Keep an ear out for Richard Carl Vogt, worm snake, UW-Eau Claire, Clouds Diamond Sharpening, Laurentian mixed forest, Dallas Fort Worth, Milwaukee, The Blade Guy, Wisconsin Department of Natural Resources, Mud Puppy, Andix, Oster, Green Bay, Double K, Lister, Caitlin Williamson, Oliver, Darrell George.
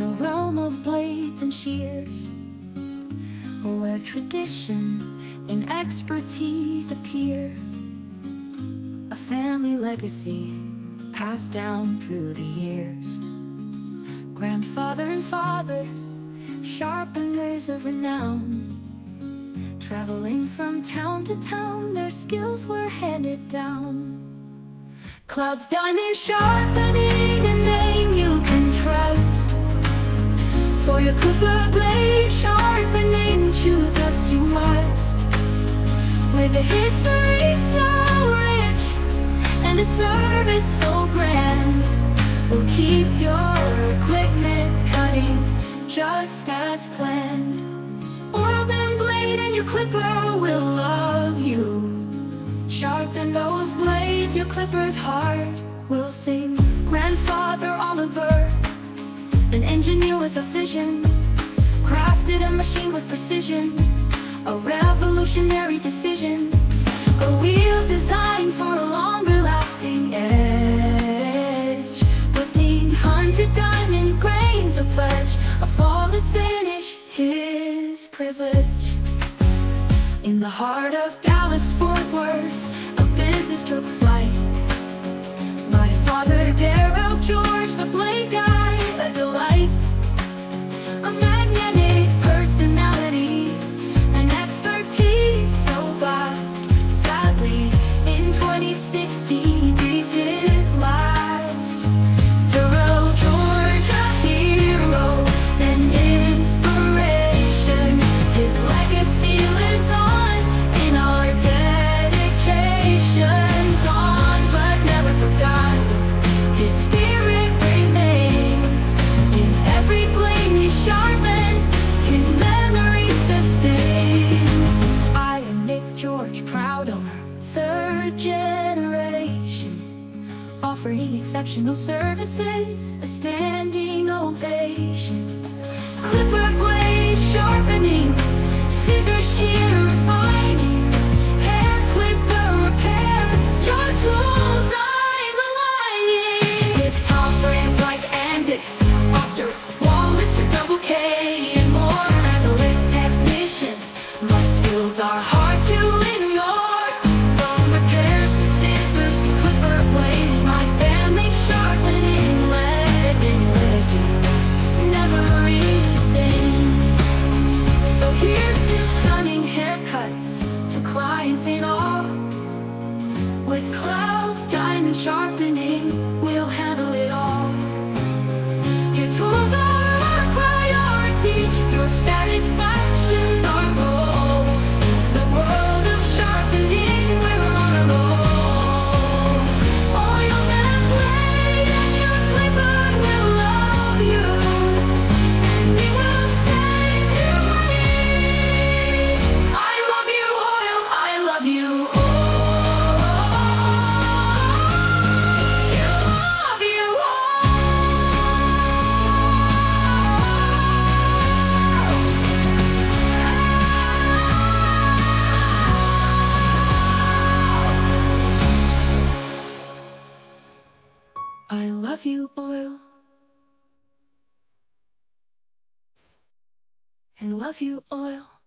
the realm of blades and shears, where tradition and expertise appear, a family legacy passed down through the years. Grandfather and father, sharpeners of renown, traveling from town to town, their skills were handed down. Clouds Diamond Sharpening, a name you can trust. For your clipper blade sharpening, choose us you must. With a history so rich and a service so grand, we'll keep your equipment cutting just as planned. Oil them blade and your clipper will love you. Sharpen those blades, your clipper's heart will sing. Grandfather Oliver, an engineer with a vision, crafted a machine with precision, a revolutionary decision, a wheel designed for a longer lasting edge. With 1,500 diamond grains, a pledge, a flawless finish, his privilege. In the heart of Dallas Fort Worth, took flight. My father, Darrell George, the blade guy, a delight, a magnetic personality, an expertise so vast. Sadly, in 2016, he did his last. Darrell George, a hero, an inspiration. His legacy lives on in our dedication. Offering exceptional services, a standing ovation. Clipper blade sharpening, scissor shear refining, hair clipper repair, your tools I'm aligning. With top brands like Andix, Oster, Wallister, Double K and more. As a lit technician, my skills are hard to ignore. With Clouds Diamond Sharpening, we'll handle it all. Your tools are our priority, your satisfaction's our goal. In the world of sharpening, we're on a roll. Oil that blade and your clipper will love you, and we will save you money. I love you, oil, I love you, oil. I love you, oil, and love you, oil.